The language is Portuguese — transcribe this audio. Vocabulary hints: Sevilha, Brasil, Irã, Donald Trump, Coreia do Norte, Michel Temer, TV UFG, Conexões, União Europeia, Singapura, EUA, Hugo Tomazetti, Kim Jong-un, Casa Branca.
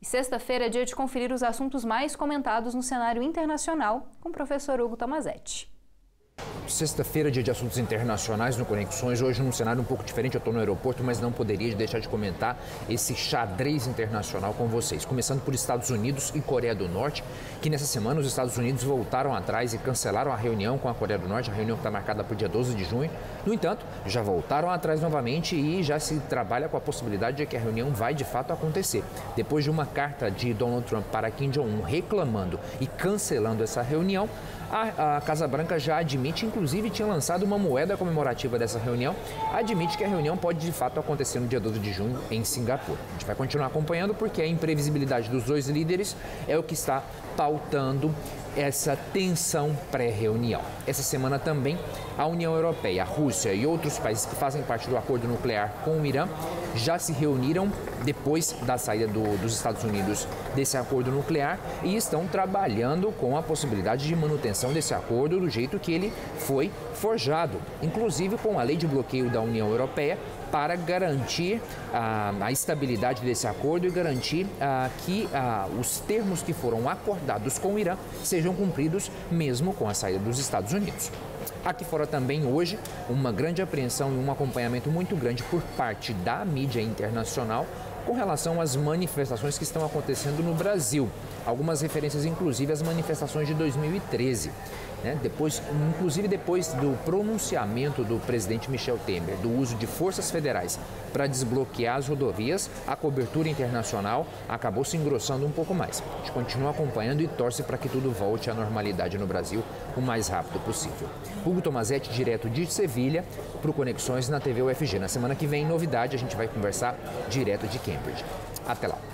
E sexta-feira é dia de conferir os assuntos mais comentados no cenário internacional com o professor Hugo Tomazetti. Sexta-feira, dia de assuntos internacionais no Conexões. Hoje, num cenário um pouco diferente, eu estou no aeroporto, mas não poderia deixar de comentar esse xadrez internacional com vocês. Começando por Estados Unidos e Coreia do Norte, que nessa semana os Estados Unidos voltaram atrás e cancelaram a reunião com a Coreia do Norte, a reunião que está marcada para o dia 12 de junho. No entanto, já voltaram atrás novamente e já se trabalha com a possibilidade de que a reunião vai de fato acontecer. Depois de uma carta de Donald Trump para Kim Jong-un reclamando e cancelando essa reunião, a Casa Branca já admite, inclusive tinha lançado uma moeda comemorativa dessa reunião, admite que a reunião pode de fato acontecer no dia 12 de junho em Singapura. A gente vai continuar acompanhando porque a imprevisibilidade dos dois líderes é o que está pautando essa tensão pré-reunião. Essa semana também a União Europeia, a Rússia e outros países que fazem parte do acordo nuclear com o Irã já se reuniram depois da saída dos Estados Unidos desse acordo nuclear e estão trabalhando com a possibilidade de manutenção desse acordo do jeito que ele foi forjado, inclusive com a lei de bloqueio da União Europeia para garantir a estabilidade desse acordo e garantir que os termos que foram acordados com o Irã sejam cumpridos mesmo com a saída dos Estados Unidos. Aqui fora também hoje uma grande apreensão e um acompanhamento muito grande por parte da mídia internacional com relação às manifestações que estão acontecendo no Brasil. Algumas referências, inclusive, às manifestações de 2013. Né? Inclusive depois do pronunciamento do presidente Michel Temer, do uso de forças federais para desbloquear as rodovias, a cobertura internacional acabou se engrossando um pouco mais. A gente continua acompanhando e torce para que tudo volte à normalidade no Brasil o mais rápido possível. Hugo Tomazetti, direto de Sevilha, para o Conexões na TV UFG. Na semana que vem, novidade, a gente vai conversar direto de Cambridge. Até lá.